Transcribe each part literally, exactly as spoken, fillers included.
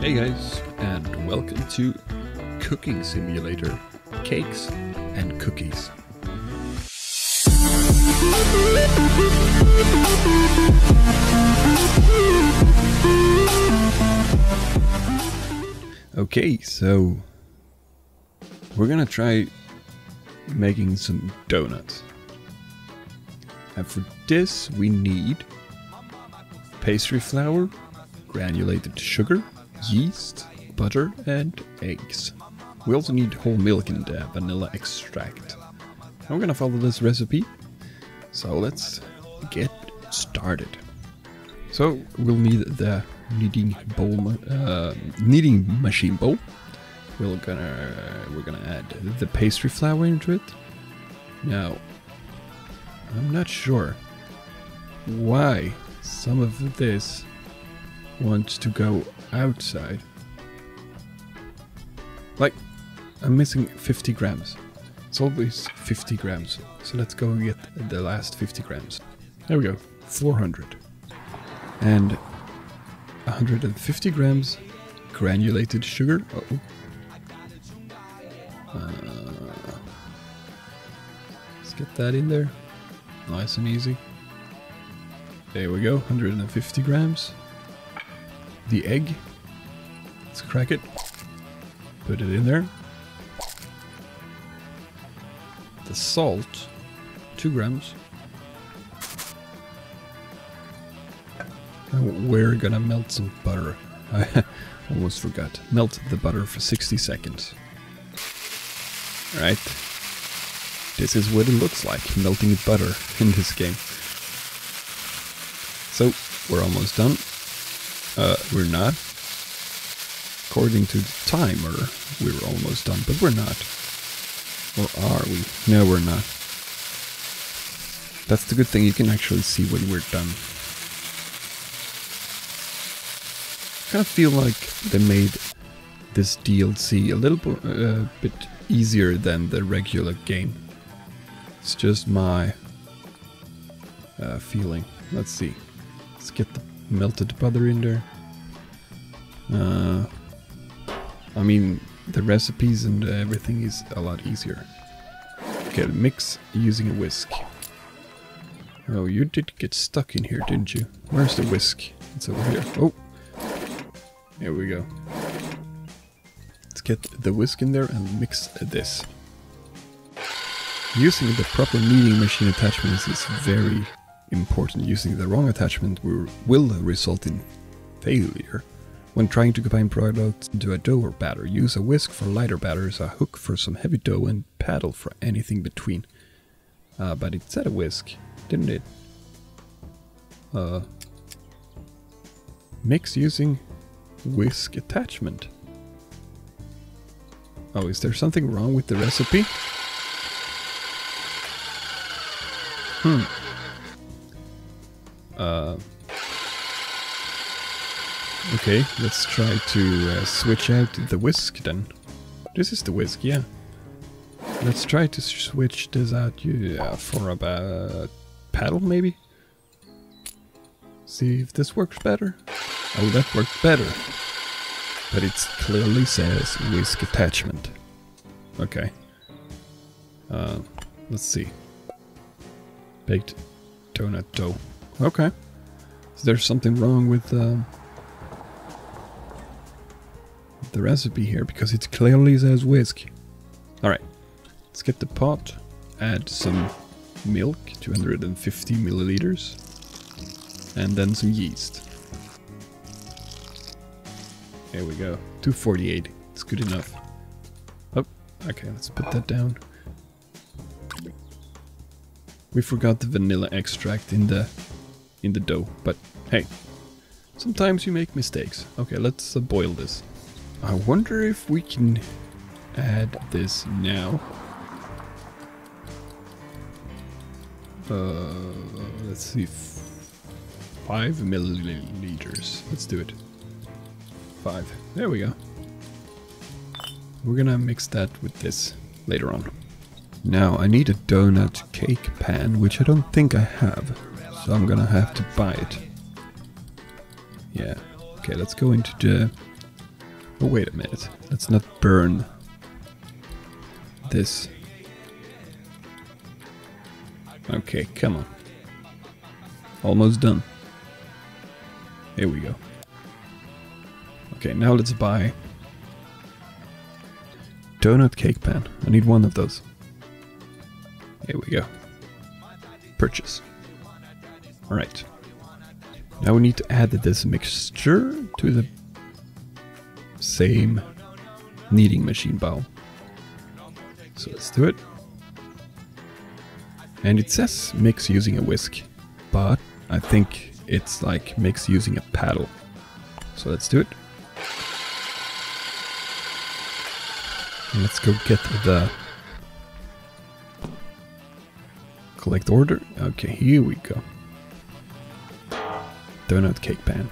Hey guys, and welcome to Cooking Simulator, Cakes and Cookies. Okay, so we're gonna try making some donuts. And for this we need pastry flour, granulated sugar, yeast, butter and eggs. We also need whole milk and uh, vanilla extract. I'm gonna follow this recipe, so let's get started. So we'll need the kneading bowl, uh, kneading machine bowl. We're gonna we're gonna add the pastry flour into it. Now, I'm not sure why some of this wants to go outside. Like, I'm missing fifty grams. It's always fifty grams. So let's go get the last fifty grams. There we go, four hundred. And one hundred fifty grams granulated sugar. Uh-oh. Uh, let's get that in there. Nice and easy. There we go, one hundred fifty grams. The egg. Let's crack it. Put it in there. The salt. Two grams. And we're gonna melt some butter. I almost forgot. Melt the butter for sixty seconds. Alright. This is what it looks like, melting butter in this game. So, we're almost done. Uh, we're not. According to the timer, we were almost done, but we're not. Or are we? No, we're not. That's the good thing, you can actually see when we're done. I kind of feel like they made this D L C a little uh, bit easier than the regular game. It's just my uh, feeling. Let's see. Let's get the melted butter in there. Uh, I mean, the recipes and everything is a lot easier. Okay, mix using a whisk. Oh, you did get stuck in here, didn't you? Where's the whisk? It's over here. Oh! Here we go. Let's get the whisk in there and mix this. Using the proper kneading machine attachments is very important. Using the wrong attachment will result in failure. When trying to combine products into a dough or batter, use a whisk for lighter batters, a hook for some heavy dough, and paddle for anything between. Uh, but it said a whisk, didn't it? Uh, mix using whisk attachment. Oh, is there something wrong with the recipe? Hmm. Uh, okay, let's try to uh, switch out the whisk then. This is the whisk, yeah. Let's try to switch this out yeah, for a uh, paddle, maybe? See if this works better. Oh, that worked better. But it clearly says whisk attachment. Okay. Uh, let's see. Baked donut dough. Okay. Is there something wrong with uh, the recipe here? Because it clearly says whisk. Alright. Let's get the pot. Add some milk, two hundred fifty milliliters. And then some yeast. There we go. two forty-eight. It's good enough. Oh, okay. Let's put that down. We forgot the vanilla extract in the... in the dough, but hey, sometimes you make mistakes. Okay, let's uh, boil this. I wonder if we can add this now. Uh, let's see, five milliliters. Let's do it. Five. There we go. We're gonna mix that with this later on. Now I need a donut cake pan, which I don't think I have. So I'm gonna have to buy it. Yeah. Okay, let's go into the Oh, wait a minute. Let's not burn this. Okay, come on. Almost done. Here we go. Okay, now let's buy donut cake pan. I need one of those. Here we go. Purchase. Alright. Now we need to add this mixture to the same kneading machine bowl. So let's do it. And it says mix using a whisk, but I think it's like mix using a paddle. So let's do it. And let's go get the collect order. Okay, here we go. Donut cake pan.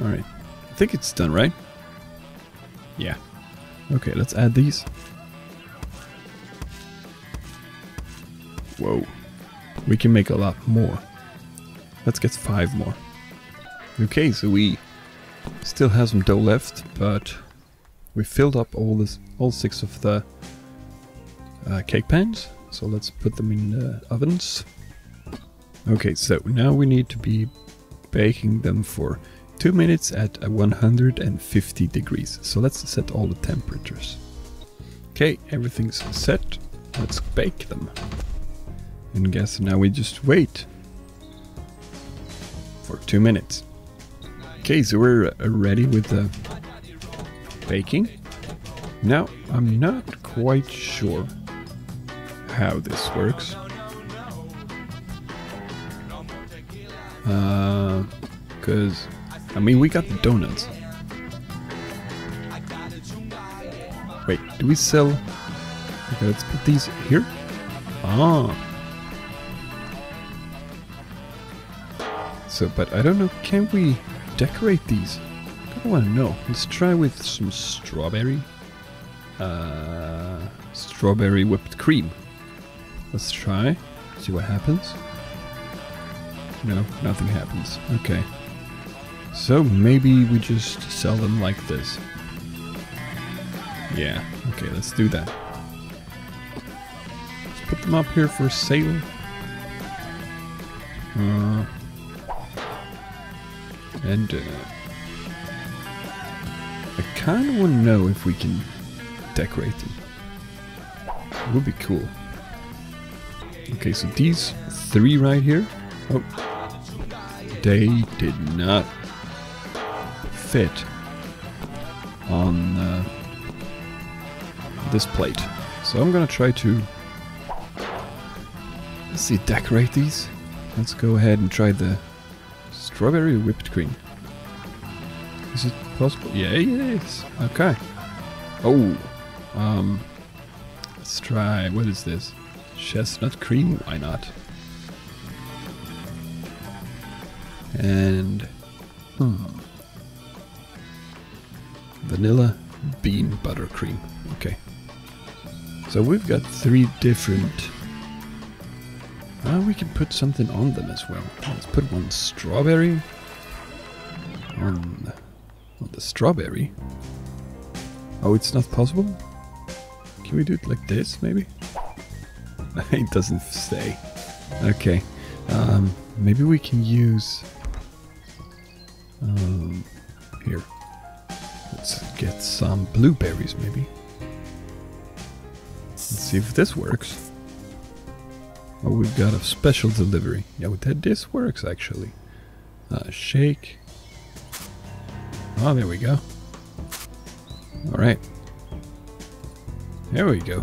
Alright, I think it's done, right? Yeah. Okay, let's add these. Whoa. We can make a lot more. Let's get five more. Okay, so we still have some dough left, but we filled up all this, all six of the uh, cake pans. So let's put them in the ovens. Okay, so now we need to be baking them for two minutes at one hundred fifty degrees. So let's set all the temperatures. Okay, everything's set. Let's bake them. And guess now we just wait for two minutes. Okay, so we're ready with the baking. Now, I'm not quite sure how this works. Uh, cause, I mean, we got the donuts. Wait, do we sell? Okay, let's put these here. Ah. So, but I don't know, can we decorate these? I don't want to know. Let's try with some strawberry. Uh, strawberry whipped cream. Let's try. See what happens. No, nothing happens. Okay. So maybe we just sell them like this. Yeah. Okay, let's do that. Let's put them up here for sale. Uh... And uh, I kind of want to know if we can decorate them. It would be cool. Okay, so these three right here, oh, they did not fit on uh, this plate. So I'm gonna try to, let's see, decorate these. Let's go ahead and try the strawberry whipped cream. Is it possible? Yeah, yes. Okay. Oh. Um. Let's try. What is this? Chestnut cream. Why not? And hmm. Vanilla bean buttercream. Okay. So we've got three different. Uh, we can put something on them as well. Let's put one strawberry on, on the strawberry. Oh, it's not possible? Can we do it like this, maybe? It doesn't say. Okay. Um, maybe we can use... Um, here. Let's get some blueberries, maybe. Let's see if this works. Oh, we've got a special delivery. Yeah, that this works actually. Uh, shake. Oh, there we go. All right. There we go.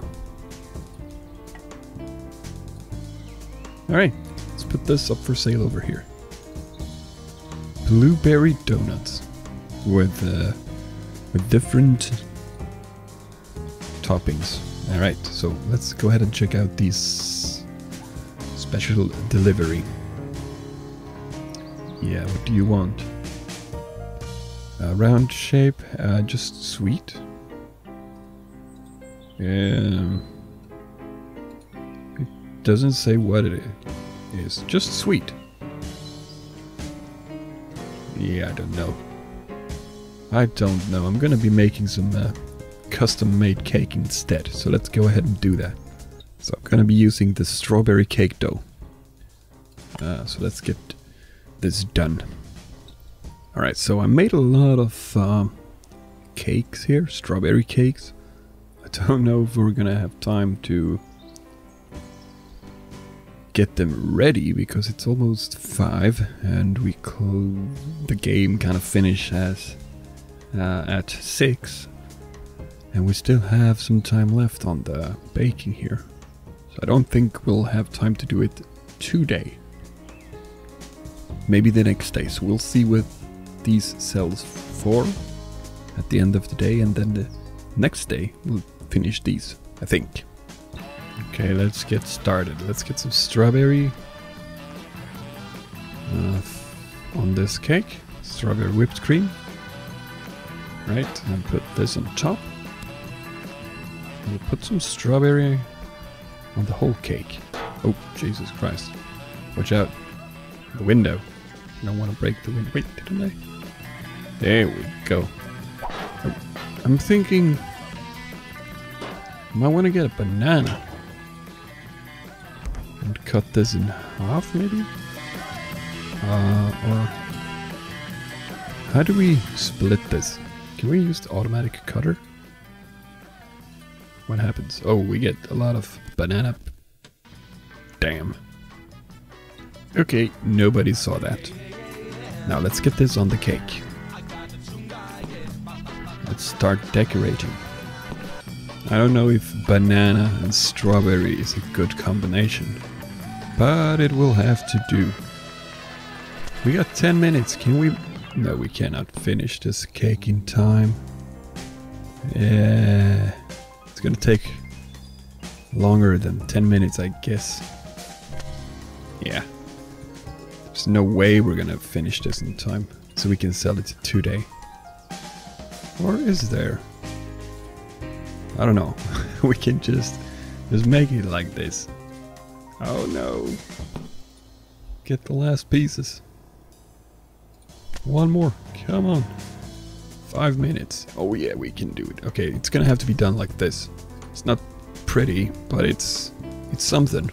All right. Let's put this up for sale over here. Blueberry donuts with uh, with different toppings. All right. So let's go ahead and check out these. Special delivery. Yeah, what do you want? Uh, round shape, uh, just sweet. Um, it doesn't say what it is. Just sweet. Yeah, I don't know. I don't know. I'm gonna be making some uh, custom-made cake instead, so let's go ahead and do that. So I'm gonna be using the strawberry cake dough. Uh, so let's get this done. Alright, so I made a lot of um, cakes here, strawberry cakes. I don't know if we're gonna have time to get them ready, because it's almost five and we close the game, kind of finish as, uh, at six. And we still have some time left on the baking here. So I don't think we'll have time to do it today. Maybe the next day, so we'll see what these cells for at the end of the day, and then the next day we'll finish these, I think. Okay, let's get started. Let's get some strawberry uh, on this cake. Strawberry whipped cream. Right, and put this on top. And we'll put some strawberry on the whole cake. Oh, Jesus Christ. Watch out. The window. I don't want to break the window. Wait, didn't I? There we go. I'm thinking I might want to get a banana and cut this in half, maybe? Uh, or how do we split this? Can we use the automatic cutter? What happens? Oh, we get a lot of banana. Damn. Okay, nobody saw that. Now let's get this on the cake. Let's start decorating. I don't know if banana and strawberry is a good combination, but it will have to do. We got ten minutes, can we? No, we cannot finish this cake in time. Yeah, it's gonna take longer than ten minutes, I guess. Yeah. There's no way we're gonna finish this in time, so we can sell it today. Or is there? I don't know. We can just just make it like this. Oh no! Get the last pieces. One more. Come on. Five minutes. Oh yeah, we can do it. Okay, it's gonna have to be done like this. It's not pretty, but it's it's something.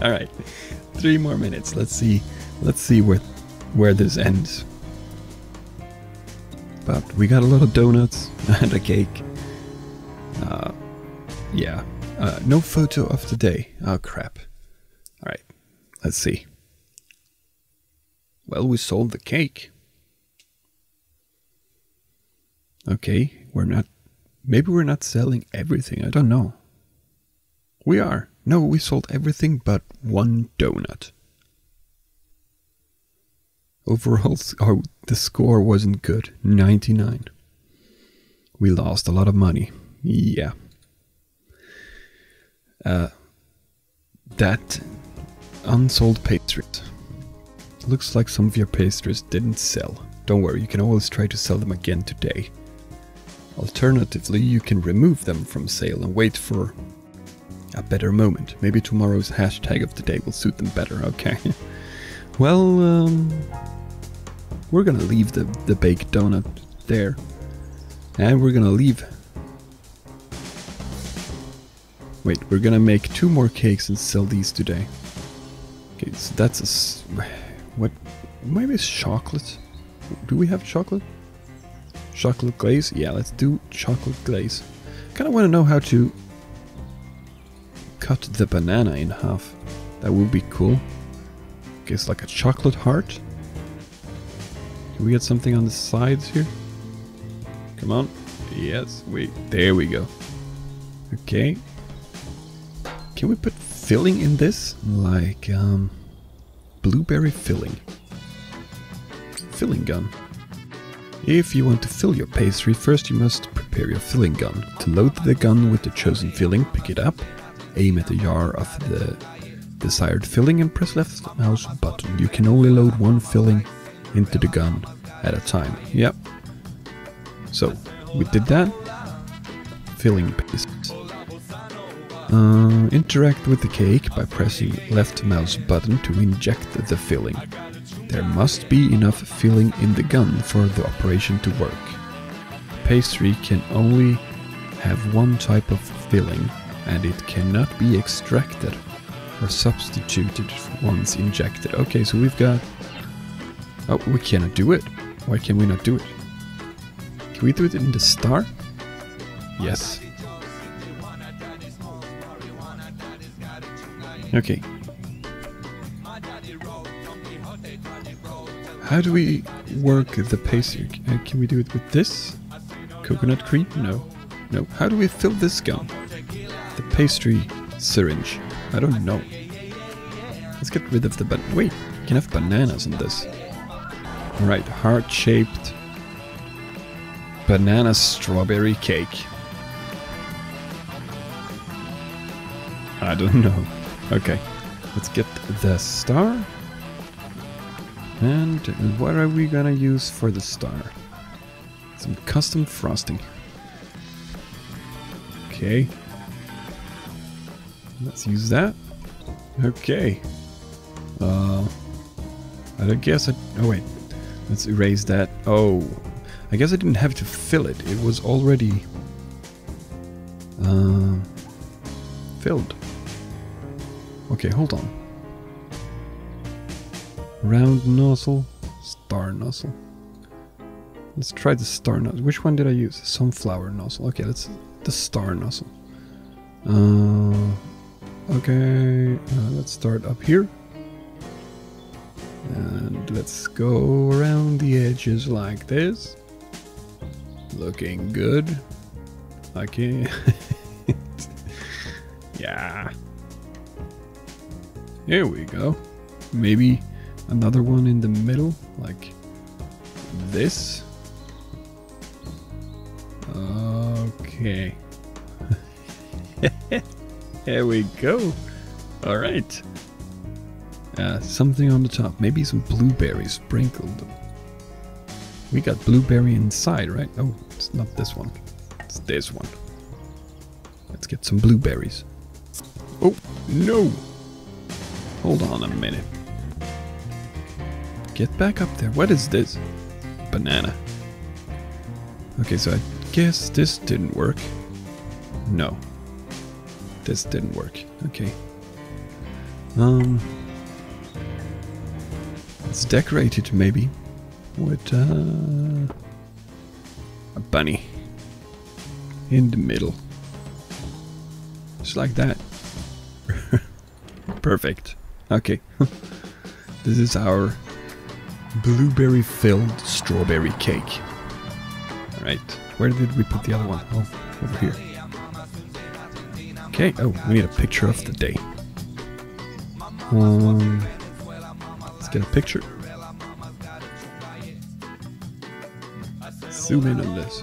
Alright, three more minutes. Let's see let's see where where this ends. But we got a lot of donuts and a cake. Uh, yeah. Uh, no photo of the day. Oh crap. Alright, let's see. Well, we sold the cake. Okay, we're not maybe we're not selling everything, I don't know. We are. No, we sold everything but one donut. Overall, our, the score wasn't good. ninety-nine. We lost a lot of money. Yeah. Uh, that unsold pastry. Looks like some of your pastries didn't sell. Don't worry, you can always try to sell them again today. Alternatively, you can remove them from sale and wait for a better moment. Maybe tomorrow's hashtag of the day will suit them better. Okay. Well, um, we're gonna leave the, the baked donut there. And we're gonna leave. Wait, we're gonna make two more cakes and sell these today. Okay, so that's a... S what? Maybe it's chocolate? Do we have chocolate? Chocolate glaze? Yeah, let's do chocolate glaze. Kinda wanna know how to cut the banana in half. That would be cool. Okay, it's like a chocolate heart. Can we get something on the sides here? Come on. Yes, wait. There we go. Okay. Can we put filling in this? Like, um... blueberry filling. Filling gun. If you want to fill your pastry, first you must prepare your filling gun. To load the gun with the chosen filling, pick it up. Aim at the jar of the desired filling and press left mouse button. You can only load one filling into the gun at a time. Yep. So, we did that. Filling paste. Uh, interact with the cake by pressing left mouse button to inject the filling. There must be enough filling in the gun for the operation to work. A pastry can only have one type of filling, and it cannot be extracted or substituted once injected. Okay, so we've got... Oh, we cannot do it. Why can we not do it? Can we do it in the star? Yes. Okay. How do we work the pastry? Uh, can we do it with this? Coconut cream? No. No. How do we fill this gun? The pastry syringe. I don't know. Let's get rid of the ban- Wait, we can have bananas in this. Alright, heart-shaped banana strawberry cake. I don't know. Okay, let's get the star. And what are we gonna use for the star? Some custom frosting. Okay. Let's use that. Okay. Uh, I guess I... Oh wait. Let's erase that. Oh. I guess I didn't have to fill it. It was already... Uh, filled. Okay, hold on. Round nozzle, star nozzle. Let's try the star nozzle. Which one did I use? Sunflower nozzle. Okay, let's... The star nozzle. Uh, okay, uh, let's start up here. And let's go around the edges like this. Looking good. Okay. Yeah. Here we go. Maybe another one in the middle, like this. Okay. There we go. All right. Uh, something on the top. Maybe some blueberries sprinkled. We got blueberry inside, right? Oh, it's not this one. It's this one. Let's get some blueberries. Oh, no. Hold on a minute. Get back up there. What is this? Banana. Okay, so I guess this didn't work. No. This didn't work. Okay. Um... It's decorated maybe with uh, a bunny in the middle, just like that. Perfect. Okay. This is our blueberry filled strawberry cake. Alright, where did we put the other one? Oh, over here. Okay. Oh, we need a picture of the day. um Let's get a picture. Zoom in on this.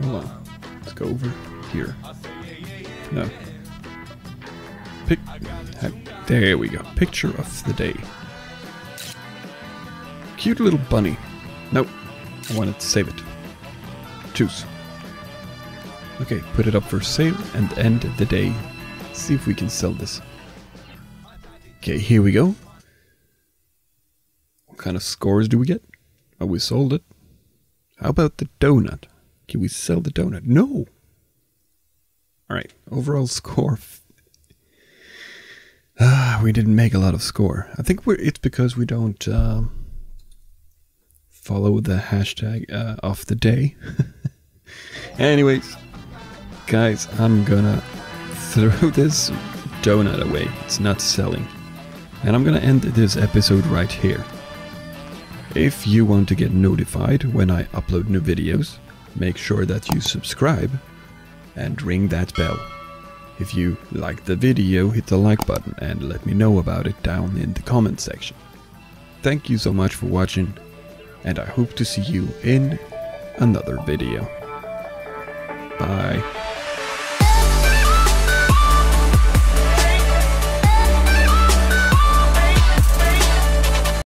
Hold on. Let's go over here. No. Pic there we go. Picture of the day. Cute little bunny. Nope. I wanted to save it. Choose. Okay, put it up for sale and end the day. Let's see if we can sell this. Okay, here we go. What kind of scores do we get? Oh, we sold it. How about the donut? Can we sell the donut? No! Alright, overall score. Ah, we didn't make a lot of score. I think we're, it's because we don't um, follow the hashtag uh, of the day. Anyways, guys, I'm gonna throw this donut away. It's not selling. And I'm gonna end this episode right here. If you want to get notified when I upload new videos, make sure that you subscribe and ring that bell. If you like the video, hit the like button and let me know about it down in the comment section. Thank you so much for watching, and I hope to see you in another video. Bye.